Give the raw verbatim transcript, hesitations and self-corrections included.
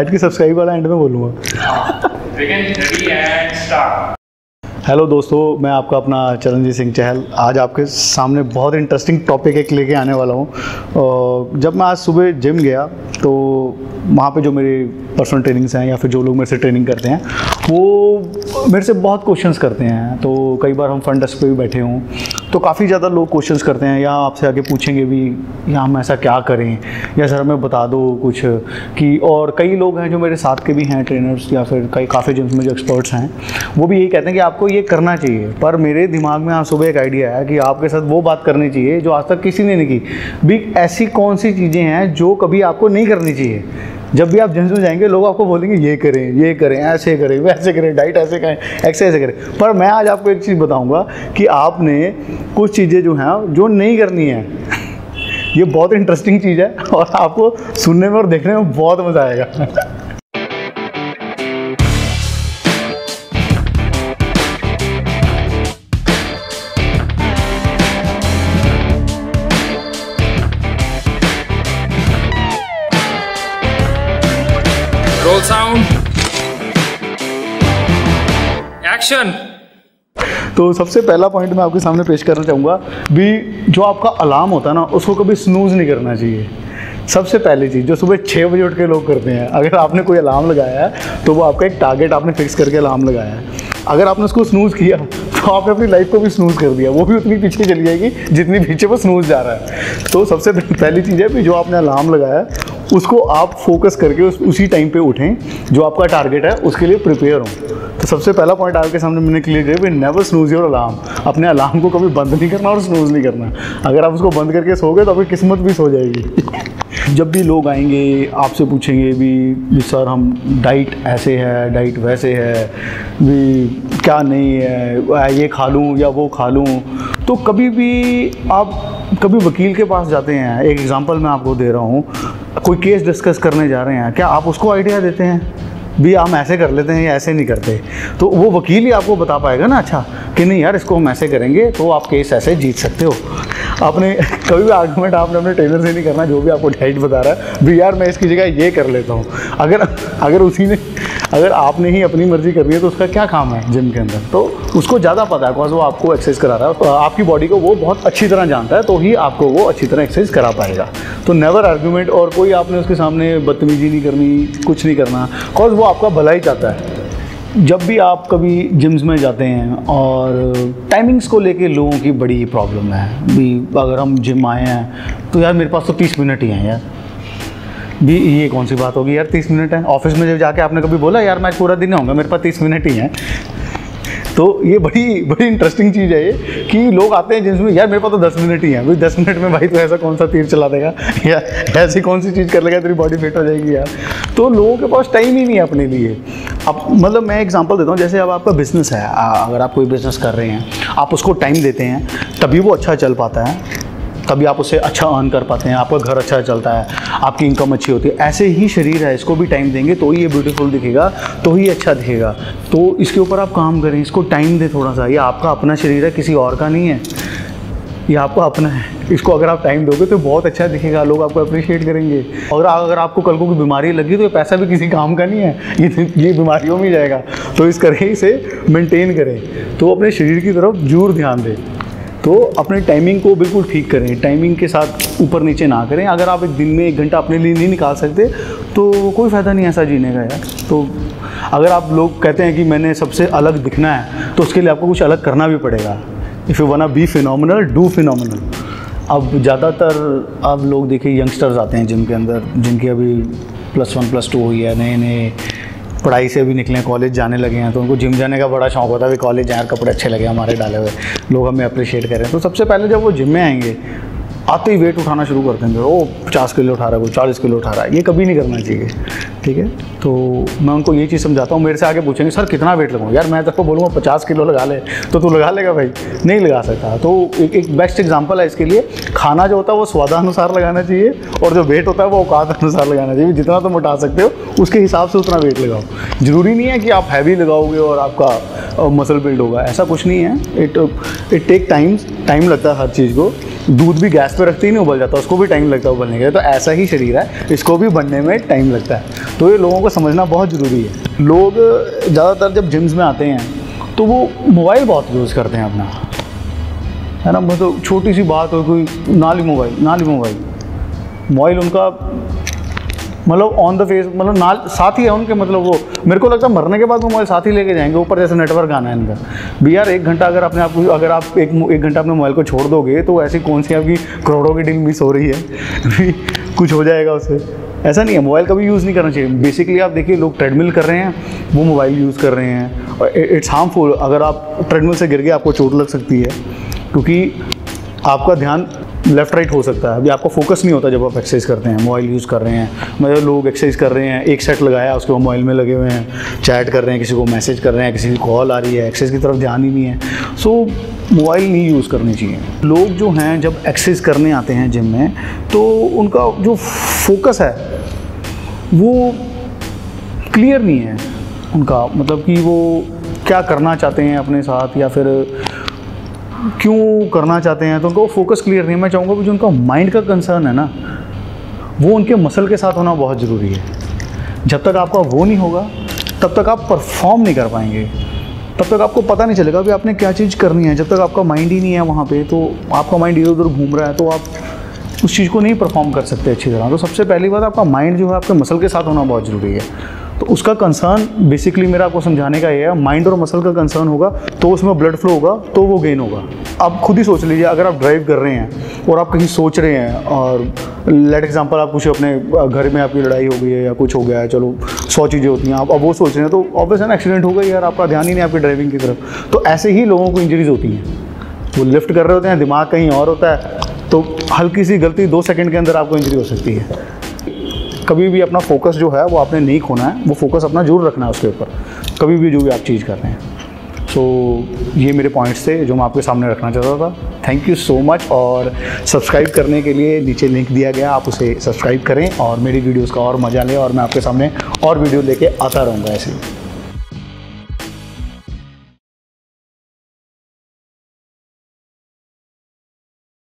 Add की subscribe वाला and में बोलूँगा। हेलो दोस्तों, मैं आपका अपना चलंगी सिंह चहल आज आपके सामने बहुत इंटरेस्टिंग टॉपिक एक लेके आने वाला हूँ। जब मैं आज सुबह जिम गया तो वहाँ पे जो मेरे पर्सनल ट्रेनिंग्स हैं या फिर जो लोग मेरे से ट्रेनिंग करते हैं वो मेरे से बहुत क्वेश्चंस करते हैं। तो कई बार हम फ्रंट डेस्क पे भी बैठे हों तो काफ़ी ज़्यादा लोग क्वेश्चंस करते हैं या आपसे आगे पूछेंगे भी या हम ऐसा क्या करें या सर हमें बता दो कुछ कि। और कई लोग हैं जो मेरे साथ के भी हैं ट्रेनर्स या फिर कई काफ़ी जिम्स में जो एक्सपर्ट्स हैं वो भी यही कहते हैं कि आपको ये करना चाहिए। पर मेरे दिमाग में आज सुबह एक आइडिया आया कि आपके साथ वो बात करनी चाहिए जो आज तक किसी ने नहीं की भी। ऐसी कौन सी चीज़ें हैं जो कभी आपको नहीं करनी चाहिए। जब भी आप जिम्स में जाएंगे लोग आपको बोलेंगे ये करें ये करें ऐसे करें वैसे करें डाइट ऐसे करें एक्सरसाइज करें। पर मैं आज आपको एक चीज़ बताऊंगा कि आपने कुछ चीज़ें जो हैं जो नहीं करनी है। ये बहुत इंटरेस्टिंग चीज़ है और आपको सुनने में और देखने में बहुत मज़ा आएगा। Roll sound. Action. तो सबसे पहला पॉइंट मैं आपके सामने पेश करना चाहूँगा भी जो आपका अलार्म होता है ना उसको कभी स्नूज नहीं करना चाहिए। सबसे पहली चीज़ जो सुबह छः बजे उठ के लोग करते हैं, अगर आपने कोई अलार्म लगाया है तो वो आपका एक टारगेट आपने फिक्स करके अलार्म लगाया है। अगर आपने उसको स्नूज किया तो आपने अपनी लाइफ को भी स्नूज कर दिया, वो भी उतनी पीछे चली जाएगी जितनी पीछे वो स्नूज जा रहा है। तो सबसे पहली चीज़ है भी जो आपने अलार्म लगाया उसको आप फोकस करके उस, उसी टाइम पे उठें जो आपका टारगेट है उसके लिए प्रिपेयर हों। तो सबसे पहला पॉइंट आपके सामने मैंने क्लियर किया भाई नेवर स्नूज योर अलार्म। अपने अलार्म को कभी बंद नहीं करना और स्नूज नहीं करना। अगर आप उसको बंद करके सोओगे तो आपकी किस्मत भी सो जाएगी। जब भी लोग आएंगे आपसे पूछेंगे भी सर हम डाइट ऐसे है डाइट वैसे है भी क्या नहीं है ये खा लूँ या वो खा लूँ, तो कभी भी आप कभी वकील के पास जाते हैं, एक एग्ज़ाम्पल मैं आपको दे रहा हूँ, कोई केस डिस्कस करने जा रहे हैं, क्या आप उसको आइडिया देते हैं भी हम ऐसे कर लेते हैं या ऐसे नहीं करते? तो वो वकील ही आपको बता पाएगा ना अच्छा कि नहीं यार इसको हम ऐसे करेंगे तो आप केस ऐसे जीत सकते हो। आपने कभी भी आर्गूमेंट आपने अपने ट्रेनर से नहीं करना जो भी आपको डाइट बता रहा है भी यार मैं इसकी जगह ये कर लेता हूँ। अगर अगर उसी ने अगर आपने ही अपनी मर्जी कर रही है तो उसका क्या काम है जिम के अंदर? तो उसको ज़्यादा पता है बिकॉज वो आपको एक्सरसाइज करा रहा है, आपकी बॉडी को वो बहुत अच्छी तरह जानता है तो ही आपको वो अच्छी तरह एक्सरसाइज करा पाएगा। तो नेवर आर्ग्यूमेंट और कोई आपने उसके सामने बदतमीजी नहीं करनी, कुछ नहीं करना, बिकॉज वो आपका भला ही चाहता है। जब भी आप कभी जिम्स में जाते हैं और टाइमिंग्स को लेके लोगों की बड़ी प्रॉब्लम है भी अगर हम जिम आए हैं तो यार मेरे पास तो तीस मिनट ही हैं यार भी, ये कौन सी बात होगी यार तीस मिनट है। ऑफिस में जब जाके आपने कभी बोला यार मैं पूरा दिन आऊँगा मेरे पास तीस मिनट ही हैं। तो ये बड़ी बड़ी इंटरेस्टिंग चीज़ है ये कि लोग आते हैं जिसमें यार मेरे पास तो दस मिनट ही हैं भाई, दस मिनट में भाई तो ऐसा कौन सा तीर चला देगा या ऐसी कौन सी चीज़ कर लेगा तेरी बॉडी फिट हो जाएगी यार। तो लोगों के पास टाइम ही नहीं है अपने लिए। अब मतलब मैं एग्जांपल देता हूँ, जैसे अब आपका बिज़नेस है, अगर आप कोई बिज़नेस कर रहे हैं आप उसको टाइम देते हैं तभी वो अच्छा चल पाता है, तभी आप उससे अच्छा अर्न कर पाते हैं, आपका घर अच्छा चलता है, आपकी इनकम अच्छी होती है। ऐसे ही शरीर है, इसको भी टाइम देंगे तो ही ये ब्यूटीफुल दिखेगा, तो ही अच्छा दिखेगा। तो इसके ऊपर आप काम करें, इसको टाइम दें थोड़ा सा। ये आपका अपना शरीर है, किसी और का नहीं है, ये आपका अपना है। इसको अगर आप टाइम दोगे तो बहुत अच्छा दिखेगा, लोग आपको अप्रिशिएट करेंगे। और अगर आपको कल को कोई बीमारी लगी तो ये पैसा भी किसी काम का नहीं है, ये ये बीमारियों में जाएगा। तो इस तरह इसे मेंटेन करें, तो अपने शरीर की तरफ जरूर ध्यान दें। तो अपने टाइमिंग को बिल्कुल ठीक करें, टाइमिंग के साथ ऊपर नीचे ना करें। अगर आप एक दिन में एक घंटा अपने लिए नहीं निकाल सकते तो कोई फ़ायदा नहीं ऐसा जीने का यार। तो अगर आप लोग कहते हैं कि मैंने सबसे अलग दिखना है तो उसके लिए आपको कुछ अलग करना भी पड़ेगा। If you want to be phenomenal do phenomenal. अब ज़्यादातर अब लोग देखिए यंगस्टर्स आते हैं जिम के अंदर जिनकी अभी प्लस वन प्लस टू हुई है, नए नए पढ़ाई से भी निकले कॉलेज जाने लगे हैं तो उनको जिम जाने का बड़ा शौक होता है कि कॉलेज जाए कपड़े अच्छे लगे हमारे डाले हुए, लोग हमें अप्रिशिएट करें। तो सबसे पहले जब वो जिम में आएंगे आते ही वेट उठाना शुरू कर देंगे, ओ पचास किलो उठा रहा है, वो चालीस किलो उठा रहा है, ये कभी नहीं करना चाहिए। ठीक है, तो मैं उनको ये चीज़ समझाता हूँ। मेरे से आगे पूछेंगे सर कितना वेट लगाऊँ? यार मैं तो बोलूँगा पचास किलो लगा ले तो तू लगा लेगा भाई? नहीं लगा सकता। तो एक एक बेस्ट एग्जाम्पल है इसके लिए, खाना जो होता है वो स्वादानुसार लगाना चाहिए और जो वेट होता है वो औकात अनुसार लगाना चाहिए। जितना तुम उठा सकते हो उसके हिसाब से उतना वेट लगाओ। ज़रूरी नहीं है कि आप हैवी लगाओगे और आपका मसल बिल्ड होगा, ऐसा कुछ नहीं है। It it take time time लगता है हर चीज़ को। दूध भी गैस पर रखते ही नहीं उबल जाता, उसको भी टाइम लगता है उबलने के लिए। तो ऐसा ही शरीर है, इसको भी बनने में टाइम लगता है। तो ये लोगों को समझना बहुत ज़रूरी है। लोग ज़्यादातर जब जिम्स में आते हैं तो वो मोबाइल बहुत यूज़ करते हैं अपना, है ना। तो छोटी सी बात हो कोई नाली मोबाइल नाली मोबाइल मोबाइल उनका मतलब ऑन द फेस, मतलब नाल साथ ही है उनके। मतलब वो मेरे को लगता है मरने के बाद मोबाइल साथ ही लेके जाएंगे ऊपर, जैसे नेटवर्क आना है इनका भी यार। एक घंटा अगर अपने आप को अगर आप एक एक घंटा अपने मोबाइल को छोड़ दोगे तो ऐसी कौन सी आपकी करोड़ों की डील मिस हो रही है कुछ हो जाएगा उससे। ऐसा नहीं है, मोबाइल कभी यूज़ नहीं करना चाहिए। बेसिकली आप देखिए लोग ट्रेडमिल कर रहे हैं, वो मोबाइल यूज़ कर रहे हैं, और इट्स हार्मफुल। अगर आप ट्रेडमिल से गिर गए आपको चोट लग सकती है, क्योंकि आपका ध्यान लेफ़्ट राइट हो सकता है। अभी आपका फोकस नहीं होता जब आप एक्सरसाइज करते हैं, मोबाइल यूज़ कर रहे हैं। मतलब लोग एक्सरसाइज कर रहे हैं, एक सेट लगाया उसके बाद मोबाइल में लगे हुए हैं, चैट कर रहे हैं, किसी को मैसेज कर रहे हैं, किसी की कॉल आ रही है, एक्सरसाइज की तरफ ध्यान ही नहीं है। सो मोबाइल नहीं यूज़ करनी चाहिए। लोग जो हैं जब एक्सरसाइज करने आते हैं जिम में तो उनका जो फोकस है वो क्लियर नहीं है उनका, मतलब कि वो क्या करना चाहते हैं अपने साथ या फिर क्यों करना चाहते हैं, तो उनका वो फोकस क्लियर नहीं है। मैं चाहूँगा कि जो उनका माइंड का कंसर्न है ना वो उनके मसल के साथ होना बहुत ज़रूरी है। जब तक आपका वो नहीं होगा तब तक आप परफॉर्म नहीं कर पाएंगे, तब तक आपको पता नहीं चलेगा कि आपने क्या चीज़ करनी है। जब तक आपका माइंड ही नहीं है वहाँ पे, तो आपका माइंड इधर उधर घूम रहा है तो आप उस चीज़ को नहीं परफॉर्म कर सकते अच्छी तरह। तो सबसे पहली बात, आपका माइंड जो है आपके मसल के साथ होना बहुत ज़रूरी है। तो उसका कंसर्न बेसिकली मेरा आपको समझाने का ये है, माइंड और मसल का कंसर्न होगा तो उसमें ब्लड फ्लो होगा तो वो गेन होगा। आप खुद ही सोच लीजिए, अगर आप ड्राइव कर रहे हैं और आप कहीं सोच रहे हैं, और लेट एग्जांपल आप कुछ अपने घर में आपकी लड़ाई हो गई है या कुछ हो गया है, चलो सौ चीज़ें होती हैं, आप अब वो सोच रहे हैं तो ऑब्वियस है ना, एक्सीडेंट हो गया यार, आपका ध्यान ही नहीं आपकी ड्राइविंग की तरफ। तो ऐसे ही लोगों को इंजरीज होती हैं, वो लिफ्ट कर रहे होते हैं, दिमाग कहीं और होता है, तो हल्की सी गलती दो सेकेंड के अंदर आपको इंजरी हो सकती है। कभी भी अपना फोकस जो है वो आपने नहीं खोना है, वो फोकस अपना जरूर रखना है उसके ऊपर, कभी भी जो भी आप चीज़ कर रहे हैं। सो so, ये मेरे पॉइंट्स थे जो मैं आपके सामने रखना चाहता था। Thank you so much. और सब्सक्राइब करने के लिए नीचे लिंक दिया गया, आप उसे सब्सक्राइब करें और मेरी वीडियोज़ का और मज़ा लें, और मैं आपके सामने और वीडियो लेके आता रहूँगा ऐसे।